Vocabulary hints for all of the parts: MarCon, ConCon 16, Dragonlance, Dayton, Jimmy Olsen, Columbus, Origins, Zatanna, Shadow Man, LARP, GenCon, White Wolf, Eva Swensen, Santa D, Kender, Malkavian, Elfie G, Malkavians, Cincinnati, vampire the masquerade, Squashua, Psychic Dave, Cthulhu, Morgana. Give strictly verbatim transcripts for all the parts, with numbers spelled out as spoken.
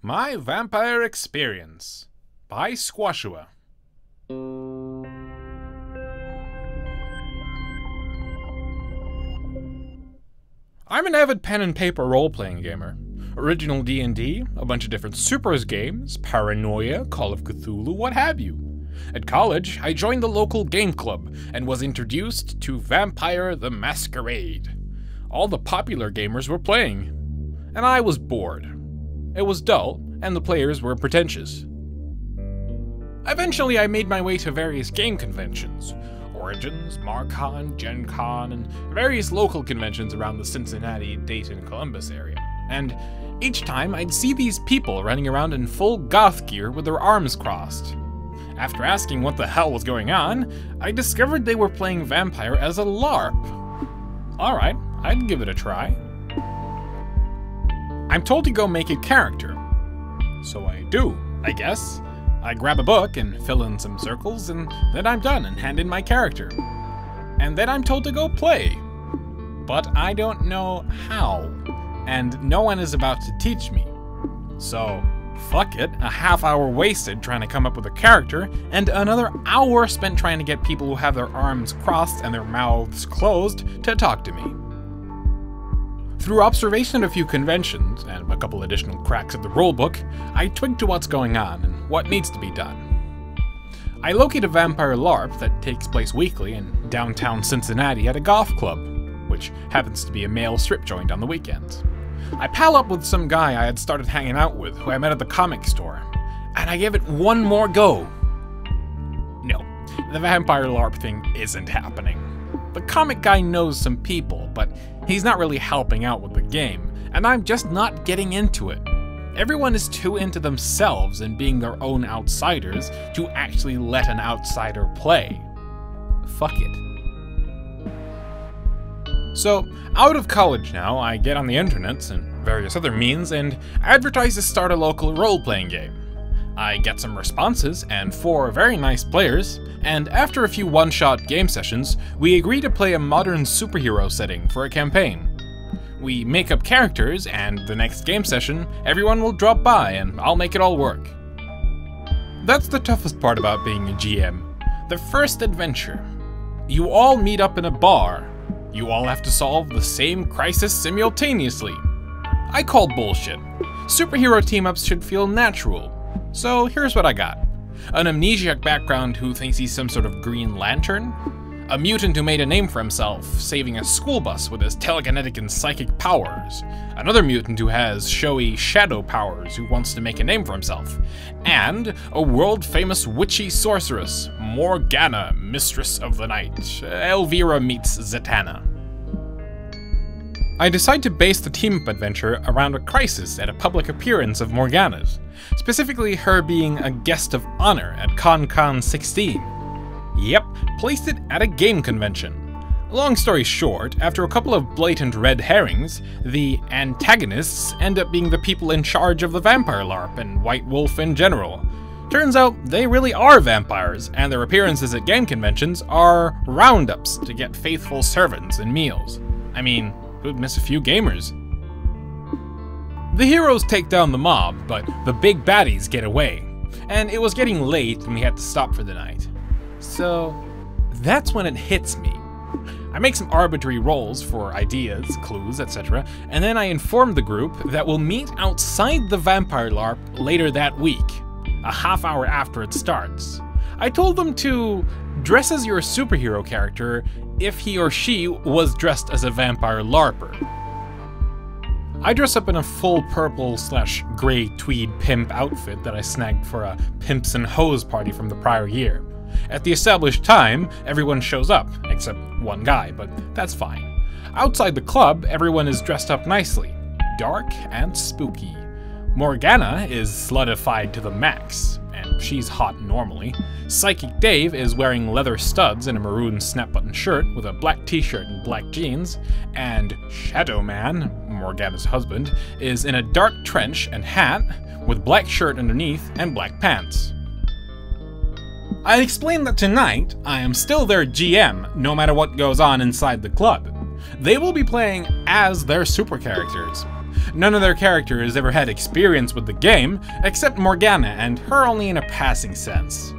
My Vampire Experience by Squashua. I'm an avid pen and paper role-playing gamer. Original D and D, a bunch of different Supers games, Paranoia, Call of Cthulhu, what have you. At college, I joined the local game club and was introduced to Vampire the Masquerade. All the popular gamers were playing, and I was bored. It was dull, and the players were pretentious. Eventually I made my way to various game conventions. Origins, MarCon, GenCon, and various local conventions around the Cincinnati, Dayton, Columbus area. And each time I'd see these people running around in full goth gear with their arms crossed. After asking what the hell was going on, I discovered they were playing Vampire as a LARP. Alright, I'd give it a try. I'm told to go make a character, so I do, I guess. I grab a book and fill in some circles, and then I'm done and hand in my character. And then I'm told to go play, but I don't know how, and no one is about to teach me. So, fuck it, a half hour wasted trying to come up with a character, and another hour spent trying to get people who have their arms crossed and their mouths closed to talk to me. Through observation at a few conventions, and a couple additional cracks at the rulebook, I twigged to what's going on and what needs to be done. I locate a vampire LARP that takes place weekly in downtown Cincinnati at a golf club, which happens to be a male strip joint on the weekends. I pal up with some guy I had started hanging out with who I met at the comic store, and I give it one more go. No, the vampire LARP thing isn't happening. The comic guy knows some people, but he's not really helping out with the game, and I'm just not getting into it. Everyone is too into themselves and being their own outsiders to actually let an outsider play. Fuck it. So, out of college now, I get on the internets and various other means and advertise to start a local role-playing game. I get some responses and four very nice players, and after a few one-shot game sessions, we agree to play a modern superhero setting for a campaign. We make up characters, and the next game session, everyone will drop by and I'll make it all work. That's the toughest part about being a G M. The first adventure. You all meet up in a bar. You all have to solve the same crisis simultaneously. I call bullshit. Superhero team-ups should feel natural. So here's what I got. An amnesiac background who thinks he's some sort of Green Lantern. A mutant who made a name for himself, saving a school bus with his telekinetic and psychic powers. Another mutant who has showy shadow powers who wants to make a name for himself. And a world-famous witchy sorceress, Morgana, Mistress of the Night. Elvira meets Zatanna. I decide to base the team-up adventure around a crisis at a public appearance of Morgana's, specifically her being a guest of honor at ConCon sixteen. Yep, placed it at a game convention. Long story short, after a couple of blatant red herrings, the antagonists end up being the people in charge of the vampire LARP and White Wolf in general. Turns out they really are vampires, and their appearances at game conventions are roundups to get faithful servants and meals. I mean, who'd miss a few gamers? The heroes take down the mob, but the big baddies get away. And it was getting late and we had to stop for the night. So that's when it hits me. I make some arbitrary rolls for ideas, clues, et cetera, and then I inform the group that we'll meet outside the vampire LARP later that week, a half hour after it starts. I told them to dress as your superhero character if he or she was dressed as a vampire LARPer. I dress up in a full purple slash grey tweed pimp outfit that I snagged for a pimps and hoes party from the prior year. At the established time, everyone shows up, except one guy, but that's fine. Outside the club, everyone is dressed up nicely, dark and spooky. Morgana is sluttified to the max. She's hot normally. Psychic Dave is wearing leather studs and a maroon snap-button shirt with a black t-shirt and black jeans, and Shadow Man, Morgana's husband, is in a dark trench and hat with black shirt underneath and black pants. I explain that tonight I am still their G M no matter what goes on inside the club. They will be playing as their super characters. None of their characters ever had experience with the game, except Morgana, and her only in a passing sense.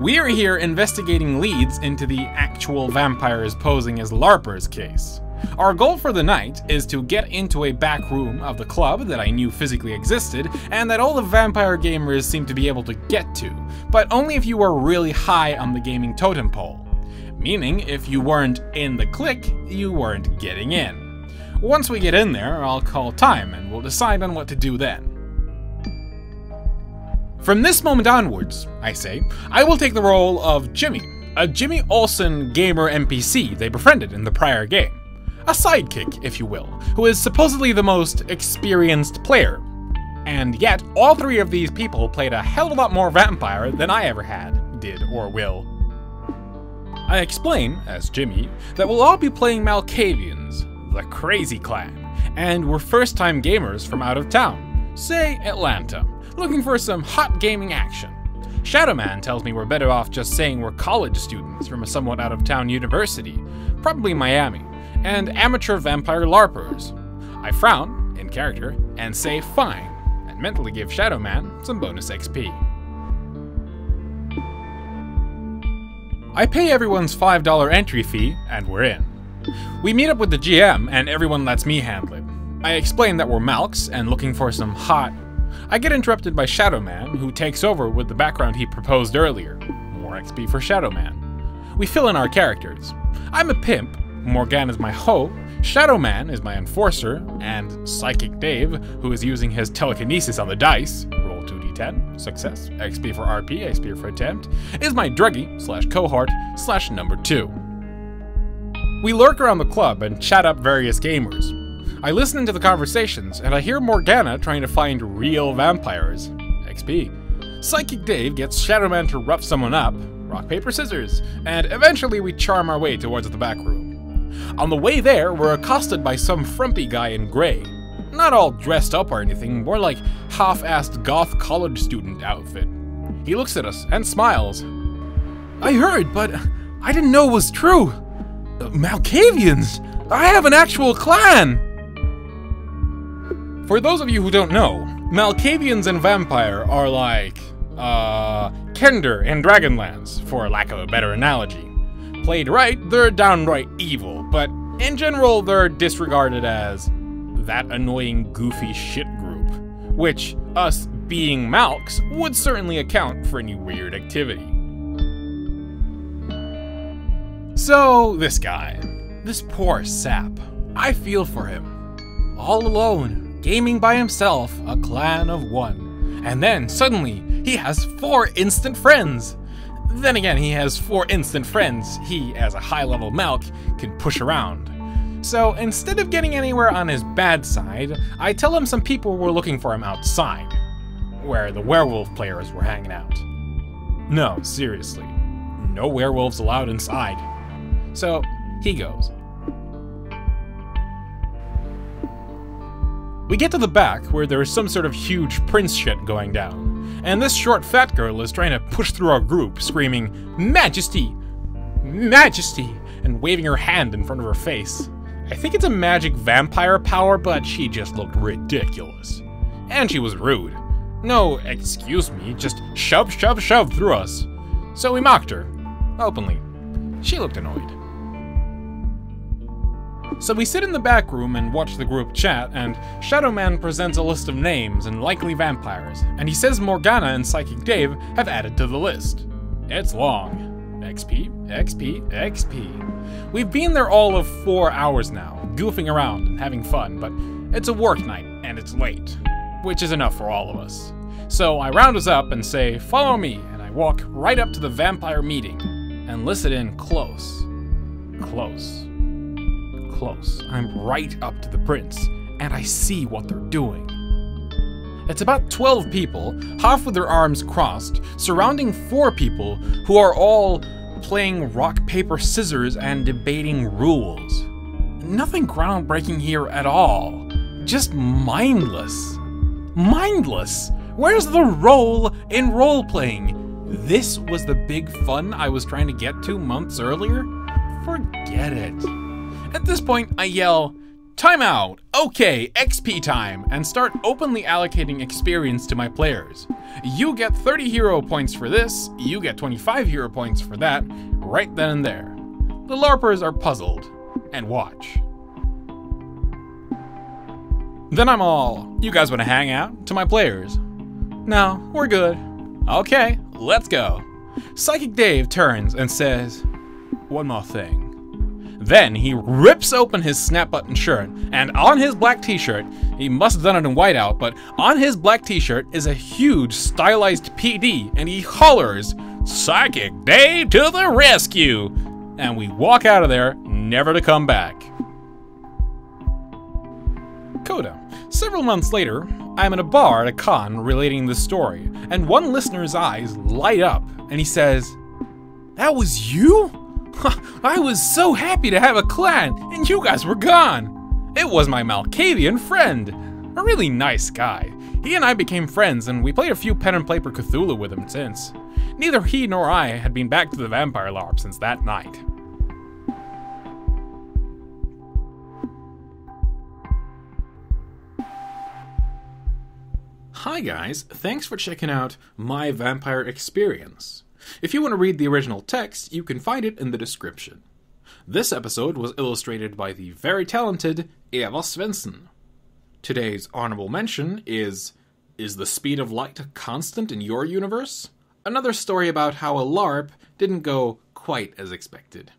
We are here investigating leads into the actual vampires posing as LARPers case. Our goal for the night is to get into a back room of the club that I knew physically existed and that all the vampire gamers seem to be able to get to, but only if you were really high on the gaming totem pole. Meaning, if you weren't in the clique, you weren't getting in. Once we get in there, I'll call time and we'll decide on what to do then. From this moment onwards, I say, I will take the role of Jimmy, a Jimmy Olsen gamer N P C they befriended in the prior game. A sidekick, if you will, who is supposedly the most experienced player. And yet, all three of these people played a hell of a lot more vampire than I ever had, did, or will. I explain, as Jimmy, that we'll all be playing Malkavians, the crazy clan, and we're first-time gamers from out of town, say Atlanta, looking for some hot gaming action. Shadow Man tells me we're better off just saying we're college students from a somewhat out-of-town university, probably Miami, and amateur vampire LARPers. I frown, in character, and say fine, and mentally give Shadow Man some bonus X P. I pay everyone's five dollar entry fee, and we're in. We meet up with the G M, and everyone lets me handle it. I explain that we're Malks, and looking for some hot... I get interrupted by Shadow Man, who takes over with the background he proposed earlier. More X P for Shadow Man. We fill in our characters. I'm a pimp, Morgana is my hoe, Shadow Man is my enforcer, and Psychic Dave, who is using his telekinesis on the dice, roll two d ten, success, X P for R P, X P for attempt, is my druggie slash cohort slash number two. We lurk around the club and chat up various gamers. I listen into the conversations and I hear Morgana trying to find real vampires, X P. Psychic Dave gets Shadow Man to rough someone up, rock, paper, scissors, and eventually we charm our way towards the back room. On the way there, we're accosted by some frumpy guy in grey. Not all dressed up or anything, more like half-assed goth college student outfit. He looks at us and smiles. I heard, but I didn't know it was true. Uh, Malkavians! I have an actual clan! For those of you who don't know, Malkavians and vampire are like, uh, Kender and Dragonlance, for lack of a better analogy. Played right, they're downright evil, but in general they're disregarded as that annoying goofy shit group, which us being Malks would certainly account for any weird activity. So this guy, this poor sap, I feel for him. All alone, gaming by himself, a clan of one, and then suddenly he has four instant friends. Then again, he has four instant friends he, as a high-level Malk, can push around. So instead of getting anywhere on his bad side, I tell him some people were looking for him outside, where the werewolf players were hanging out. No, seriously. No werewolves allowed inside. So he goes. We get to the back, where there is some sort of huge prince shit going down. And this short fat girl is trying to push through our group, screaming, "Majesty! Majesty!" and waving her hand in front of her face. I think it's a magic vampire power, but she just looked ridiculous. And she was rude. No, excuse me, just shove, shove, shove through us. So we mocked her. Openly. She looked annoyed. So we sit in the back room and watch the group chat, and Shadow Man presents a list of names and likely vampires, and he says Morgana and Psychic Dave have added to the list. It's long. X P, X P, X P. We've been there all of four hours now, goofing around and having fun, but it's a work night and it's late, which is enough for all of us. So I round us up and say, "Follow me," and I walk right up to the vampire meeting and listen in close, close. Close. I'm right up to the prince, and I see what they're doing. It's about twelve people, half with their arms crossed, surrounding four people who are all playing rock, paper, scissors and debating rules. Nothing groundbreaking here at all. Just mindless. Mindless! Where's the role in role-playing? This was the big fun I was trying to get to months earlier? Forget it. At this point, I yell, Time out! Okay, X P time, and start openly allocating experience to my players. You get thirty hero points for this, you get twenty-five hero points for that, right then and there. The LARPers are puzzled, and watch. Then I'm all, you guys wanna hang out? To my players. No, we're good. Okay, let's go. Psychic Dave turns and says, one more thing. Then he rips open his snap button shirt, and on his black t-shirt, he must have done it in whiteout, but on his black t-shirt is a huge stylized P D, and he hollers, Psychic Dave to the rescue! And we walk out of there, never to come back. Coda. Several months later, I'm at a bar at a con relating this story, and one listener's eyes light up, and he says, that was you? I was so happy to have a clan, and you guys were gone. It was my Malkavian friend, a really nice guy. He and I became friends, and we played a few pen and paper Cthulhu with him since. Neither he nor I had been back to the Vampire LARP since that night. Hi guys, thanks for checking out my Vampire Experience. If you want to read the original text, you can find it in the description. This episode was illustrated by the very talented Eva Swensen. Today's honorable mention is, Is the Speed of Light Constant in Your Universe? Another story about how a LARP didn't go quite as expected.